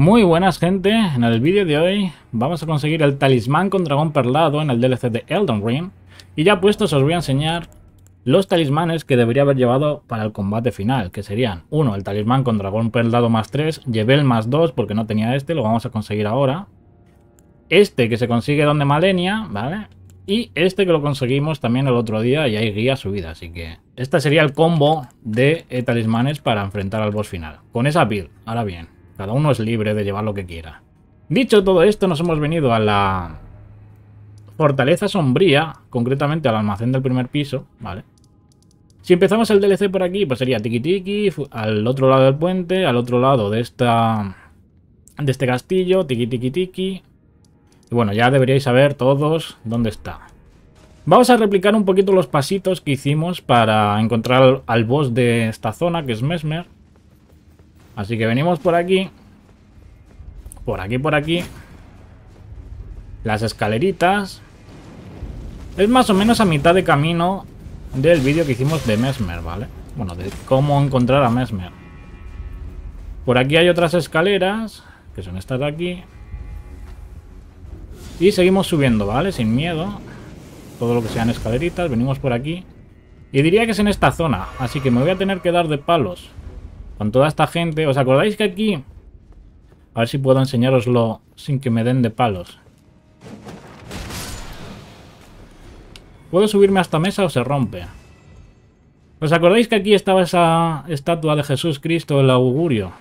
Muy buenas, gente, en el vídeo de hoy vamos a conseguir el talismán con dragón perlado en el DLC de Elden Ring, y ya puestos os voy a enseñar los talismanes que debería haber llevado para el combate final, que serían 1. El talismán con dragón perlado +3, llevé el +2 porque no tenía este, lo vamos a conseguir ahora. Este que se consigue donde Malenia, ¿vale? Y este que lo conseguimos también el otro día y hay guía subida, así que este sería el combo de talismanes para enfrentar al boss final. Con esa build, ahora bien, cada uno es libre de llevar lo que quiera. Dicho todo esto, nos hemos venido a la fortaleza sombría, concretamente al almacén del primer piso, ¿vale? Si empezamos el DLC por aquí, pues sería tiki tiki, al otro lado del puente, al otro lado de este castillo, tiki tiki tiki. Y bueno, ya deberíais saber todos dónde está. Vamos a replicar un poquito los pasitos que hicimos para encontrar al boss de esta zona, que es Mesmer. Así que venimos por aquí. Por aquí, por aquí. Las escaleritas. Es más o menos a mitad de camino del vídeo que hicimos de Mesmer, ¿vale? Bueno, de cómo encontrar a Mesmer. Por aquí hay otras escaleras, que son estas de aquí. Y seguimos subiendo, ¿vale? Sin miedo. Todo lo que sean escaleritas. Venimos por aquí. Y diría que es en esta zona. Así que me voy a tener que dar de palos con toda esta gente. ¿Os acordáis que aquí? A ver si puedo enseñároslo sin que me den de palos. ¿Puedo subirme a esta mesa o se rompe? ¿Os acordáis que aquí estaba esa estatua de Jesús Cristo, el augurio?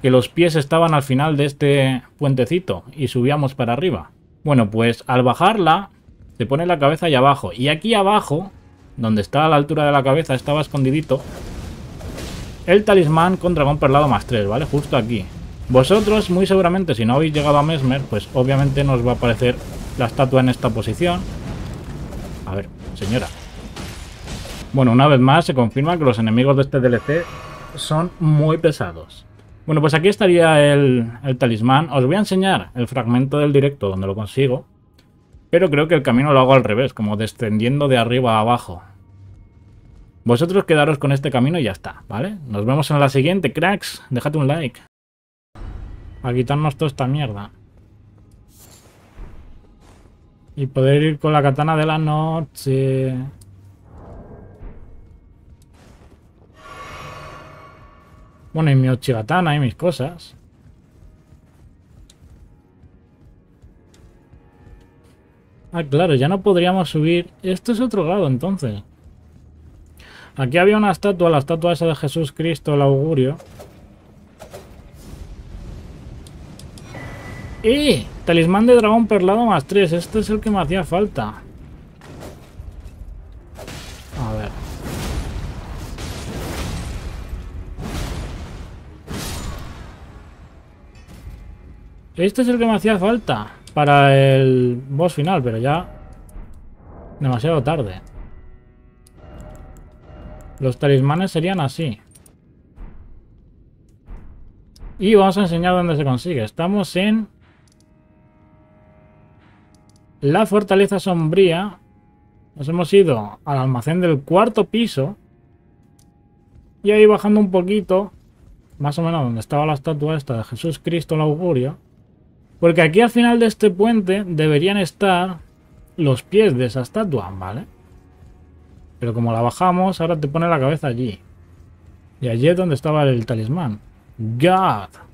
Que los pies estaban al final de este puentecito y subíamos para arriba. Bueno, pues al bajarla, te pone la cabeza ahí abajo. Y aquí abajo, donde está a la altura de la cabeza, estaba escondidito el talismán con dragón perlado +3, ¿vale? Justo aquí. Vosotros, muy seguramente, si no habéis llegado a Mesmer, pues obviamente nos va a aparecer la estatua en esta posición. A ver, señora. Bueno, una vez más se confirma que los enemigos de este DLC son muy pesados. Bueno, pues aquí estaría el talismán. Os voy a enseñar el fragmento del directo donde lo consigo. Pero creo que el camino lo hago al revés, como descendiendo de arriba a abajo. Vosotros quedaros con este camino y ya está, ¿vale? Nos vemos en la siguiente, cracks. Dejad un like. A quitarnos toda esta mierda. Y poder ir con la katana de la noche. Bueno, y mi ochigatana y mis cosas. Ah, claro, ya no podríamos subir. Esto es otro lado, entonces. Aquí había una estatua, la estatua esa de Jesús Cristo, el augurio. ¡Eh! Talismán de dragón perlado +3. Este es el que me hacía falta. A ver. Este es el que me hacía falta para el boss final, pero ya demasiado tarde. Los talismanes serían así. Y vamos a enseñar dónde se consigue. Estamos en la fortaleza sombría. Nos hemos ido al almacén del cuarto piso. Y ahí bajando un poquito, más o menos donde estaba la estatua esta de Jesús Cristo el augurio. Porque aquí al final de este puente deberían estar los pies de esa estatua, ¿vale? Pero como la bajamos, ahora te pone la cabeza allí. Y allí es donde estaba el talismán. God.